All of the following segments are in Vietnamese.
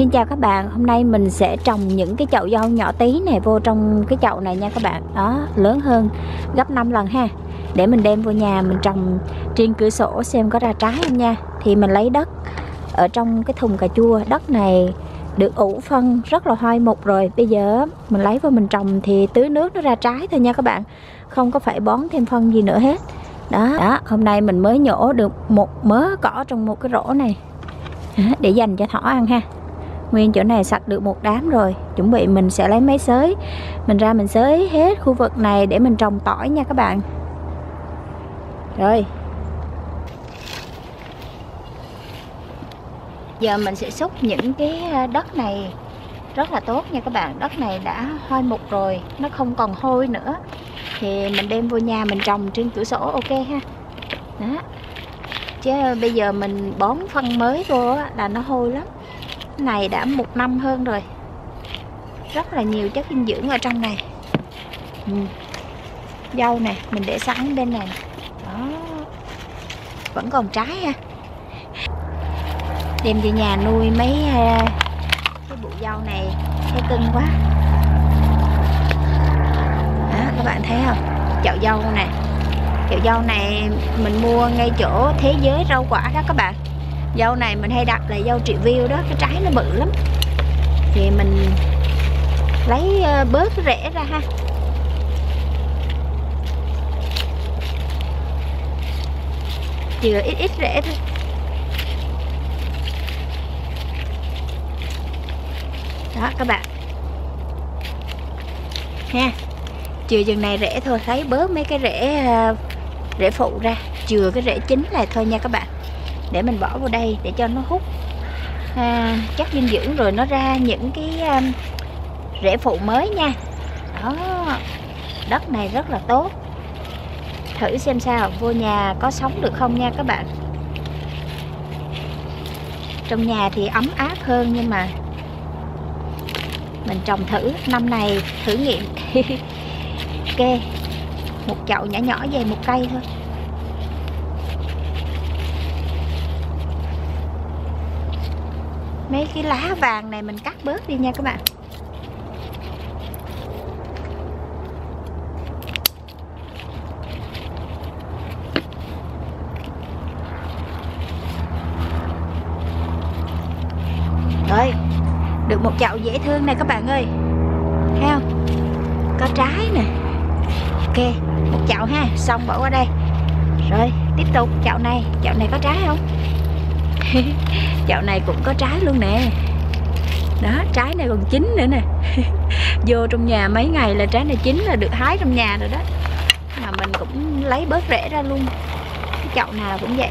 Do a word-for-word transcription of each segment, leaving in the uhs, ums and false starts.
Xin chào các bạn, hôm nay mình sẽ trồng những cái chậu rau nhỏ tí này vô trong cái chậu này nha các bạn. Đó, lớn hơn gấp năm lần ha. Để mình đem vô nhà mình trồng trên cửa sổ xem có ra trái không nha. Thì mình lấy đất ở trong cái thùng cà chua, đất này được ủ phân rất là hoai mục rồi. Bây giờ mình lấy vô mình trồng thì tưới nước nó ra trái thôi nha các bạn. Không có phải bón thêm phân gì nữa hết. Đó, đó hôm nay mình mới nhổ được một mớ cỏ trong một cái rổ này để dành cho thỏ ăn ha. Nguyên chỗ này sạch được một đám rồi. Chuẩn bị mình sẽ lấy máy xới, mình ra mình xới hết khu vực này để mình trồng tỏi nha các bạn. Rồi, giờ mình sẽ xúc những cái đất này rất là tốt nha các bạn. Đất này đã hoai mục rồi, nó không còn hôi nữa. Thì mình đem vô nhà mình trồng trên cửa sổ ok ha. Đó. Chứ bây giờ mình bón phân mới vô là nó hôi lắm. Này đã một năm hơn rồi, rất là nhiều chất dinh dưỡng ở trong này. Ừ. Dâu này mình để sẵn bên này. Đó. Vẫn còn trái ha. Đem về nhà nuôi mấy cái bụi dâu này thấy cưng quá. Đó, các bạn thấy không, chậu dâu này, chậu dâu này mình mua ngay chỗ thế giới rau quả đó các bạn. Dâu này mình hay đặt là dâu triệu view đó, cái trái nó bự lắm. Thì mình lấy bớt cái rễ ra ha. Chỉ ít ít rễ thôi. Đó các bạn ha. Chừa chừng này rễ thôi, lấy bớt mấy cái rễ rễ phụ ra, chừa cái rễ chính lại thôi nha các bạn. Để mình bỏ vào đây để cho nó hút à, chất dinh dưỡng rồi nó ra những cái um, rễ phụ mới nha. Đó, đất này rất là tốt. Thử xem sao, vô nhà có sống được không nha các bạn. Trong nhà thì ấm áp hơn nhưng mà mình trồng thử, năm này thử nghiệm. Ok, một chậu nhỏ nhỏ về một cây thôi. Mấy cái lá vàng này mình cắt bớt đi nha các bạn. Rồi, được một chậu dễ thương này các bạn ơi. Thấy không? Có trái nè. Ok, một chậu ha, xong bỏ qua đây. Rồi, tiếp tục chậu này, chậu này có trái không? Chậu này cũng có trái luôn nè. Đó, trái này còn chín nữa nè. Vô trong nhà mấy ngày là trái này chín là được hái trong nhà rồi đó. Mà mình cũng lấy bớt rễ ra luôn. Cái chậu nào cũng vậy.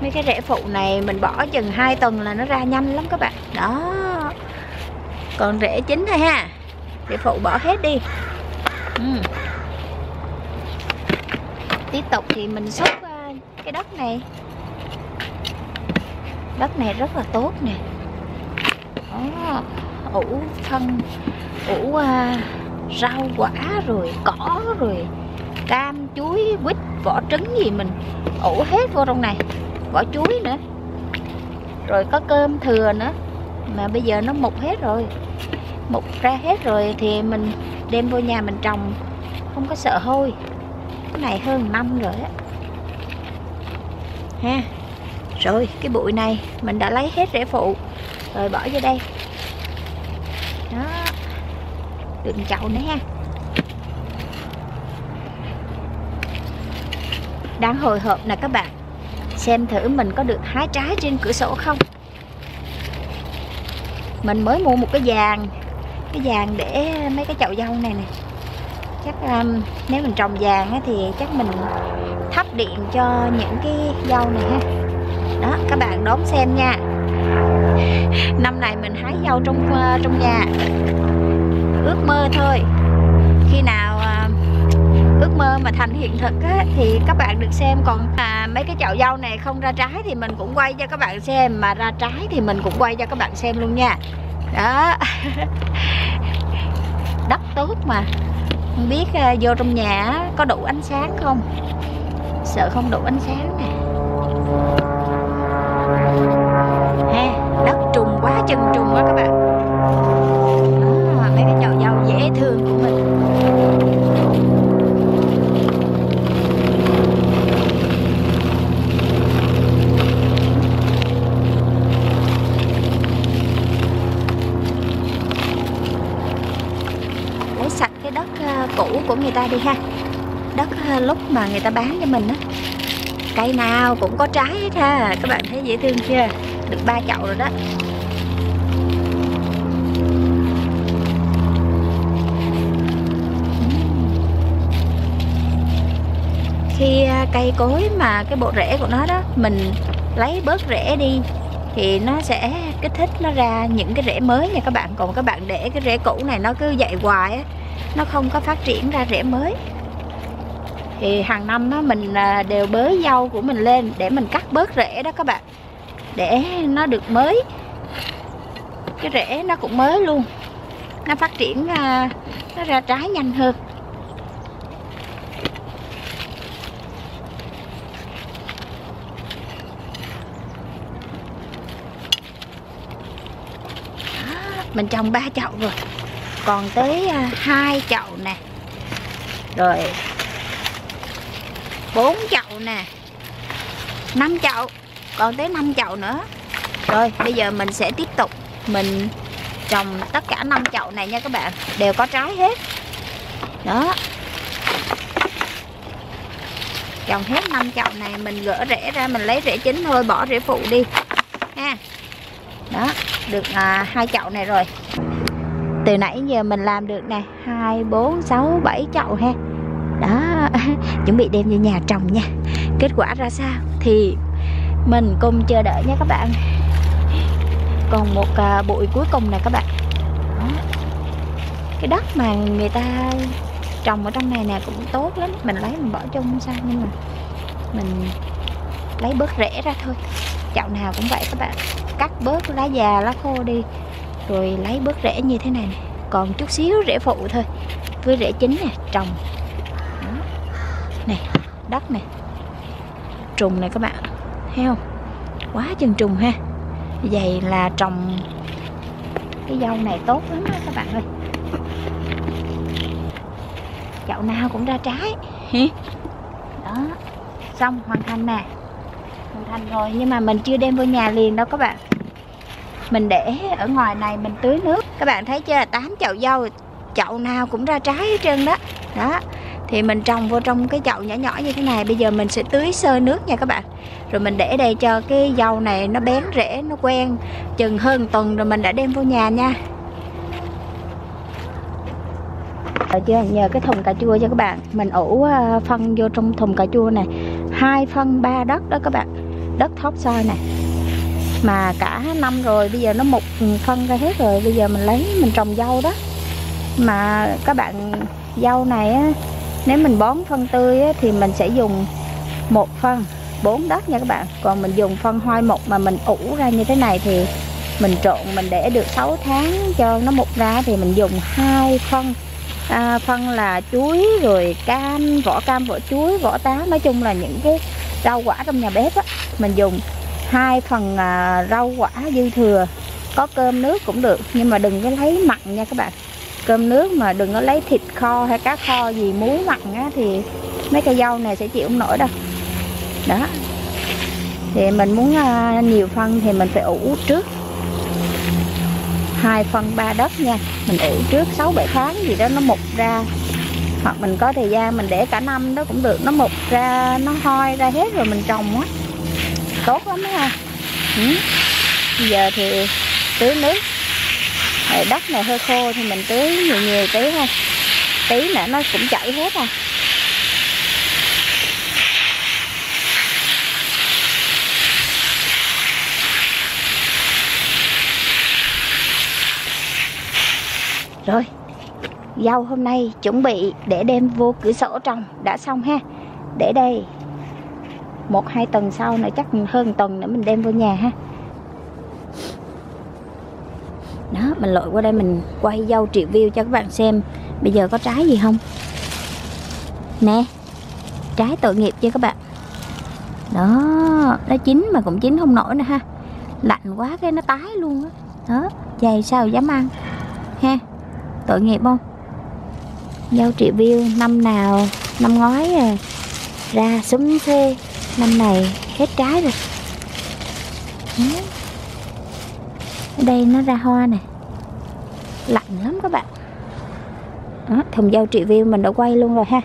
Mấy cái rễ phụ này mình bỏ chừng hai tuần là nó ra nhanh lắm các bạn. Đó. Còn rễ chín thôi ha. Để phụ bỏ hết đi. Ừ. Tiếp tục thì mình xúc cái đất này. Đất này rất là tốt nè. Đó, ủ phân, ủ uh, rau quả rồi, cỏ rồi, cam, chuối, quýt, vỏ trứng gì mình ủ hết vô trong này. Vỏ chuối nữa. Rồi có cơm thừa nữa. Mà bây giờ nó mục hết rồi. Mục ra hết rồi thì mình đem vô nhà mình trồng, không có sợ hôi. Cái này hơn năm rồi á ha. Rồi cái bụi này mình đã lấy hết rễ phụ rồi bỏ vô đây. Đó, được chậu nữa ha. Đang hồi hộp nè các bạn, xem thử mình có được hái trái trên cửa sổ không. Mình mới mua một cái giàn, cái giàn để mấy cái chậu dâu này nè. Chắc um, nếu mình trồng giàn á, thì chắc mình thắp điện cho những cái dâu này ha. Đó, các bạn đón xem nha. Năm này mình hái dâu trong uh, trong nhà. Ước mơ thôi. Khi nào uh, ước mơ mà thành hiện thực á, thì các bạn được xem. Còn à, mấy cái chậu dâu này không ra trái thì mình cũng quay cho các bạn xem. Mà ra trái thì mình cũng quay cho các bạn xem luôn nha. Đó. Đất tốt mà. Không biết uh, vô trong nhà có đủ ánh sáng không? Sợ không đủ ánh sáng nè. Ha, đất trùng quá chân trùng quá các bạn. À, mấy cái chậu dâu dễ thương của mình. Cũ của người ta đi ha. Đất lúc mà người ta bán cho mình á, cây nào cũng có trái hết ha. Các bạn thấy dễ thương chưa? Được ba chậu rồi đó. Khi cây cối mà cái bộ rễ của nó đó, mình lấy bớt rễ đi thì nó sẽ kích thích nó ra những cái rễ mới nha các bạn. Còn các bạn để cái rễ cũ này nó cứ dậy hoài á, nó không có phát triển ra rễ mới. Thì hàng năm á, mình đều bới dâu của mình lên để mình cắt bớt rễ đó các bạn, để nó được mới. Cái rễ nó cũng mới luôn, nó phát triển, nó ra trái nhanh hơn. Đó, mình trồng ba chậu rồi, còn tới hai chậu nè, rồi bốn chậu nè, năm chậu, còn tới năm chậu nữa. Rồi bây giờ mình sẽ tiếp tục mình trồng tất cả năm chậu này nha các bạn, đều có trái hết đó. Trồng hết năm chậu này, mình gỡ rễ ra, mình lấy rễ chính thôi, bỏ rễ phụ đi ha. Đó, được hai chậu này rồi. Từ nãy giờ mình làm được nè, hai, bốn, sáu, bảy chậu ha. Đó, chuẩn bị đem về nhà trồng nha. Kết quả ra sao thì mình cùng chờ đợi nha các bạn. Còn một bụi cuối cùng nè các bạn. Đó. Cái đất mà người ta trồng ở trong này nè cũng tốt lắm. Mình lấy mình bỏ chung không sao, nhưng mà mình lấy bớt rễ ra thôi. Chậu nào cũng vậy các bạn, cắt bớt lá già, lá khô đi, rồi lấy bớt rễ như thế này nè, còn chút xíu rễ phụ thôi, với rễ chính nè, trồng. Đó. Này, đất này, trùng này các bạn, thấy không? Quá chừng trùng ha. Vậy là trồng cái dâu này tốt lắm đó các bạn ơi. Chậu nào cũng ra trái. Đó, xong hoàn thành nè. Hoàn thành rồi, nhưng mà mình chưa đem vô nhà liền đâu các bạn. Mình để ở ngoài này mình tưới nước. Các bạn thấy chưa, tám chậu dâu, chậu nào cũng ra trái hết trơn đó. Đó, thì mình trồng vô trong cái chậu nhỏ nhỏ như thế này. Bây giờ mình sẽ tưới sơ nước nha các bạn. Rồi mình để đây cho cái dâu này nó bén rễ, nó quen. Chừng hơn tuần rồi mình đã đem vô nhà nha. Rồi chưa, nhờ cái thùng cà chua cho các bạn, mình ủ phân vô trong thùng cà chua này, hai phân ba đất đó các bạn. Đất thóc soi này mà cả năm rồi, bây giờ nó mục phân ra hết rồi. Bây giờ mình lấy mình trồng dâu đó. Mà các bạn, dâu này á, nếu mình bón phân tươi á, thì mình sẽ dùng một phân bốn đất nha các bạn. Còn mình dùng phân hoai mục mà mình ủ ra như thế này thì mình trộn, mình để được sáu tháng cho nó mục ra, thì mình dùng hai phân à, phân là chuối, rồi cam, vỏ cam, vỏ chuối, vỏ táo, nói chung là những cái rau quả trong nhà bếp á, mình dùng hai phần rau quả dư thừa. Có cơm nước cũng được, nhưng mà đừng có lấy mặn nha các bạn. Cơm nước mà đừng có lấy thịt kho hay cá kho gì muối mặn á, thì mấy cây dâu này sẽ chịu không nổi đâu. Đó, thì mình muốn nhiều phân thì mình phải ủ trước hai phân ba đất nha. Mình ủ trước sáu bảy tháng gì đó nó mục ra, hoặc mình có thời gian mình để cả năm đó cũng được. Nó mục ra, nó hoi ra hết rồi mình trồng á, tốt lắm đó ha. Ừ. Bây giờ thì tưới nước. Đất này hơi khô thì mình tưới nhiều nhiều tí thôi, tí nữa nó cũng chảy hết à. Rồi, dâu hôm nay chuẩn bị để đem vô cửa sổ trồng đã xong ha. Để đây một hai tuần sau nữa, chắc hơn tuần nữa mình đem vô nhà ha. Đó, mình lội qua đây mình quay dâu triệu view cho các bạn xem bây giờ có trái gì không. Nè, trái tội nghiệp chưa các bạn. Đó, nó chín mà cũng chín không nổi nữa ha. Lạnh quá cái nó tái luôn đó. Đó, dày sao dám ăn ha. Tội nghiệp không? Dâu Triệu View năm nào, năm ngoái rồi, ra súng xê. Năm này hết trái rồi. Ở đây nó ra hoa nè. Lạnh lắm các bạn. Đó, thùng dâu Triệu View mình đã quay luôn rồi ha.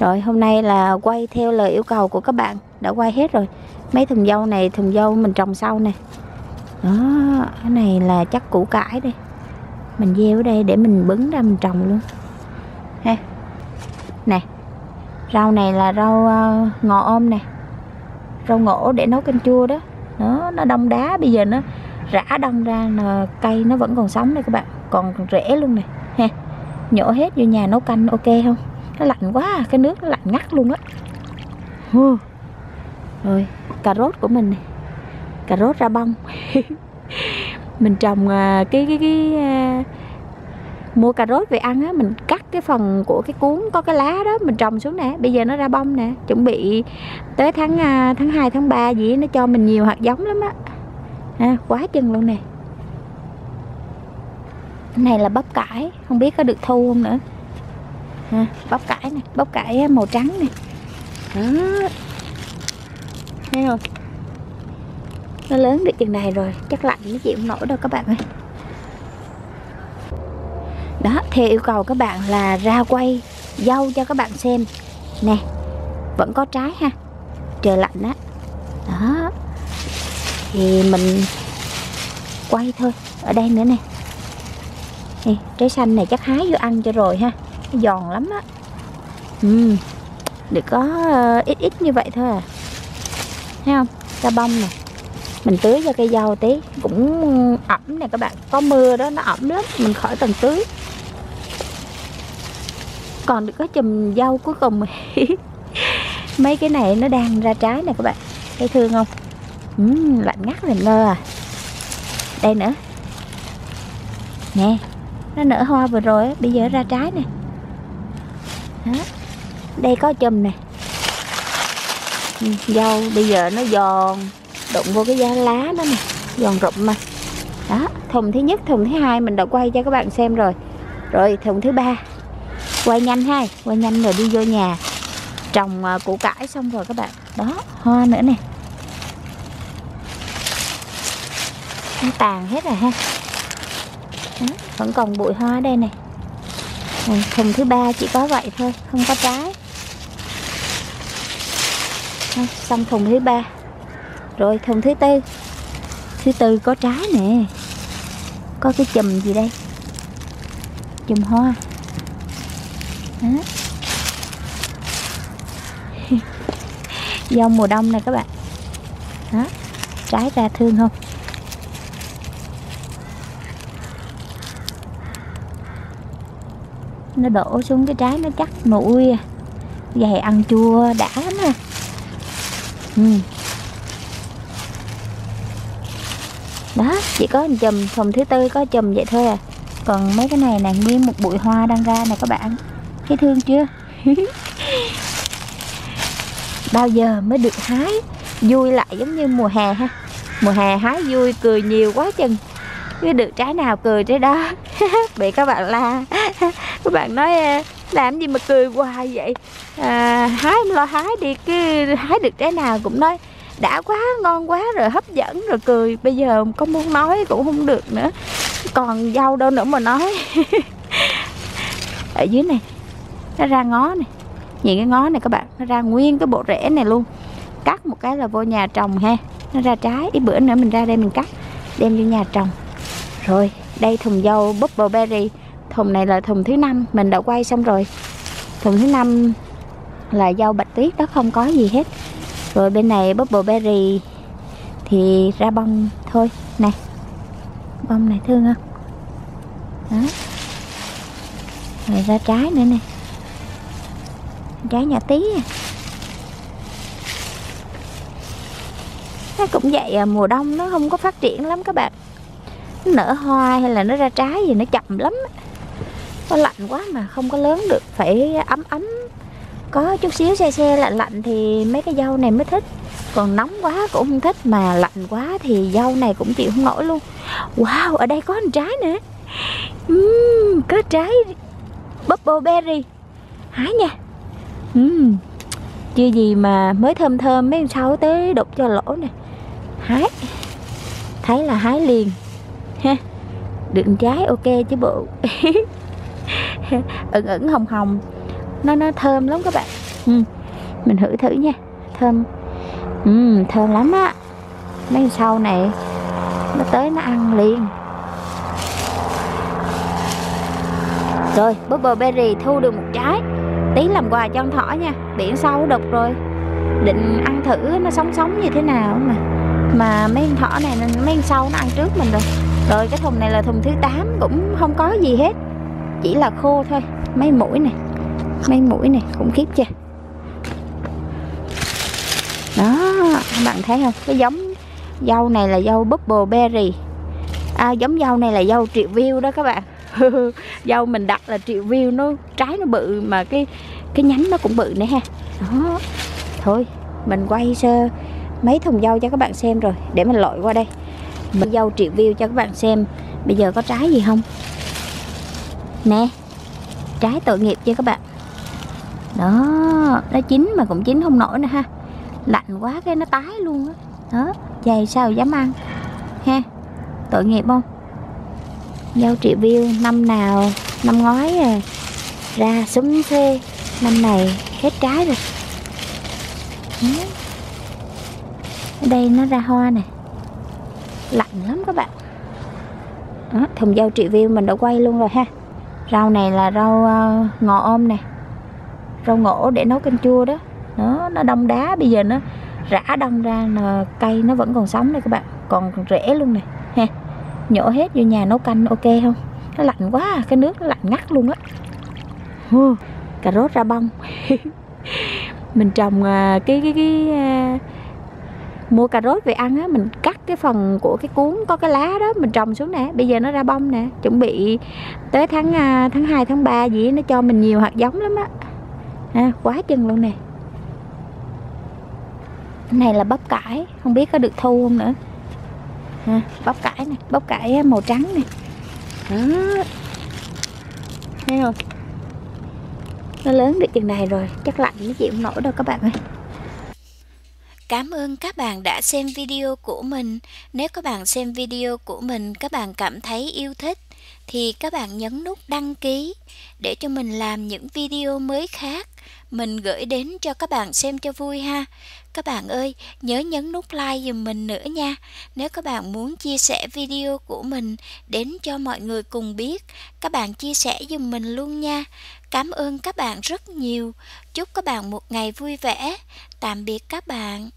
Rồi hôm nay là quay theo lời yêu cầu của các bạn, đã quay hết rồi. Mấy thùng dâu này, thùng dâu mình trồng sau nè. Đó, cái này là chắc củ cải đây. Mình gieo ở đây để mình bứng ra mình trồng luôn ha. Nè, rau này là rau ngò ôm nè. Rau ngổ để nấu canh chua đó. Đó, nó đông đá, bây giờ nó rã đông ra là cây nó vẫn còn sống đây các bạn. Còn rễ luôn nè ha. Nhổ hết vô nhà nấu canh ok không? Nó lạnh quá, cái nước nó lạnh ngắt luôn á. Rồi, cà rốt của mình này. Cà rốt ra bông. Mình trồng cái cái cái mua cà rốt về ăn á, mình cắt cái phần của cái cuốn có cái lá đó, mình trồng xuống nè, bây giờ nó ra bông nè, chuẩn bị tới tháng tháng hai tháng ba gì nó cho mình nhiều hạt giống lắm á. À, quá chừng luôn nè. Cái này là bắp cải, không biết có được thu không nữa. À, bắp cải nè, bắp cải màu trắng nè. Đó. Thấy không? Nó lớn được chừng này rồi, chắc lạnh nó chịu không nổi đâu các bạn ơi. Đó, theo yêu cầu các bạn là ra quay dâu cho các bạn xem. Nè, vẫn có trái ha. Trời lạnh á. Đó. Đó. Thì mình quay thôi. Ở đây nữa nè. Nè, trái xanh này chắc hái vô ăn cho rồi ha. Nó giòn lắm á. Ừ. Được có uh, ít ít như vậy thôi à. Thấy không? Ra bông nè. Mình tưới cho cây dâu tí. Cũng ẩm nè các bạn. Có mưa đó nó ẩm lắm. Mình khỏi cần tưới. Còn được có chùm dâu cuối cùng. Mấy cái này nó đang ra trái nè các bạn. Thấy thương không? Uhm, lạnh ngắt lạnh lơ à. Đây nữa. Nè. Nó nở hoa vừa rồi. Bây giờ ra trái nè. Đó. Đây có chùm nè. Dâu bây giờ nó giòn. Đụng vô cái giá lá nó nè. Giòn rụm mà. Đó. Thùng thứ nhất, thùng thứ hai mình đã quay cho các bạn xem rồi. Rồi thùng thứ ba. Quay nhanh ha. Quay nhanh rồi đi vô nhà trồng củ cải xong rồi các bạn. Đó. Hoa nữa nè. Nó tàn hết rồi ha. Đó, vẫn còn bụi hoa đây này. Thùng thứ ba chỉ có vậy thôi, không có trái. Đó, xong thùng thứ ba. Rồi thùng thứ tư. Thứ tư có trái nè. Có cái chùm gì đây? Chùm hoa. Đó. Dâu mùa đông này các bạn. Đó, trái ra thương không? Nó đổ xuống cái trái nó chắc nụi. Dày ăn chua đã lắm ha. Ừ. Đó, chỉ có một chùm, thùng thứ tư có chùm vậy thôi à. Còn mấy cái này là nguyên một bụi hoa đang ra nè các bạn. Thấy thương chưa? Bao giờ mới được hái vui lại giống như mùa hè ha. Mùa hè hái vui, cười nhiều quá chừng. Cứ được trái nào cười trái đó. Bị các bạn la. Các bạn nói làm gì mà cười hoài vậy à, hái lo hái đi, cứ hái được trái nào cũng nói đã quá, ngon quá, rồi hấp dẫn, rồi cười. Bây giờ có muốn nói cũng không được nữa. Còn dâu đâu nữa mà nói. Ở dưới này nó ra ngó này. Nhìn cái ngó này các bạn, nó ra nguyên cái bộ rễ này luôn. Cắt một cái là vô nhà trồng ha. Nó ra trái, ít bữa nữa mình ra đây mình cắt, đem vô nhà trồng. Rồi, đây thùng dâu bubble berry. Thùng này là thùng thứ năm, mình đã quay xong rồi. Thùng thứ năm là dâu bạch tuyết đó, không có gì hết. Rồi bên này bubble berry thì ra bông thôi. Này, bông này thương không? Đó. Rồi ra trái nữa nè. Trái nhỏ tí à. Nó cũng vậy à, mùa đông nó không có phát triển lắm các bạn. Nó nở hoa hay là nó ra trái gì nó chậm lắm. Nó lạnh quá mà không có lớn được. Phải ấm ấm. có chút xíu se se lạnh lạnh thì mấy cái dâu này mới thích. Còn nóng quá cũng không thích, mà lạnh quá thì dâu này cũng chịu không nổi luôn. Wow, ở đây có một trái nữa. Uhm, có trái bubble berry. Hái nha. Uhm, chưa gì mà mới thơm thơm, mấy sau tới đục cho lỗ nè. Hái. Thấy là hái liền. Ha. Đựng trái ok chứ bộ. Ẩn ẩn hồng hồng. Nó nó thơm lắm các bạn. Uhm, mình thử thử nha. Thơm. Uhm, thơm lắm á. Mấy sau này nó tới nó ăn liền. Rồi, bubble berry thu được một trái. Tí làm quà cho con thỏ nha. Biển sâu đục rồi, định ăn thử nó sống sống như thế nào mà. Mà mấy con thỏ này, mấy con sâu nó ăn trước mình rồi. Rồi cái thùng này là thùng thứ tám, cũng không có gì hết, chỉ là khô thôi. Mấy mũi này, mấy mũi này, khủng khiếp chưa. Đó, các bạn thấy không? Cái giống dâu này là dâu bubble berry. À, giống dâu này là dâu triệu view đó các bạn. Dâu mình đặt là triệu view, nó trái nó bự mà cái cái nhánh nó cũng bự nữa ha. Đó. Thôi, mình quay sơ mấy thùng dâu cho các bạn xem rồi để mình lội qua đây. Mình dâu triệu view cho các bạn xem bây giờ có trái gì không. Nè. Trái tội nghiệp cho các bạn. Đó, nó chín mà cũng chín không nổi nữa ha. Lạnh quá cái nó tái luôn á. Đó, dày sao dám ăn ha. Tội nghiệp không? Dâu triệu view năm nào, năm ngoái à, ra súng thuê, năm này hết trái rồi. Ở đây nó ra hoa nè. Lạnh lắm các bạn. Đó, thùng dâu triệu view mình đã quay luôn rồi ha. Rau này là rau uh, ngò ôm nè. Rau ngổ để nấu canh chua đó. Đó, nó đông đá, bây giờ nó rã đông ra là cây nó vẫn còn sống đây các bạn. Còn rễ luôn nè ha. Nhổ hết vô nhà nấu canh ok không? Nó lạnh quá à, cái nước nó lạnh ngắt luôn á. uh, Cà rốt ra bông. Mình trồng cái cái cái uh, mua cà rốt về ăn á, mình cắt cái phần của cái cuốn có cái lá đó, mình trồng xuống nè, bây giờ nó ra bông nè. Chuẩn bị tới tháng uh, tháng hai, tháng ba gì nó cho mình nhiều hạt giống lắm á. À, quá chừng luôn nè. Cái này là bắp cải, không biết có được thu không nữa. À, bắp cải này, bắp cải màu trắng này. Đó. Thấy không? Nó lớn được chừng này rồi, chắc lạnh nó chịu không nổi đâu các bạn ơi. Cảm ơn các bạn đã xem video của mình. Nếu các bạn xem video của mình, các bạn cảm thấy yêu thích thì các bạn nhấn nút đăng ký để cho mình làm những video mới khác, mình gửi đến cho các bạn xem cho vui ha. Các bạn ơi, nhớ nhấn nút like giùm mình nữa nha. Nếu các bạn muốn chia sẻ video của mình đến cho mọi người cùng biết, các bạn chia sẻ giùm mình luôn nha. Cảm ơn các bạn rất nhiều. Chúc các bạn một ngày vui vẻ. Tạm biệt các bạn.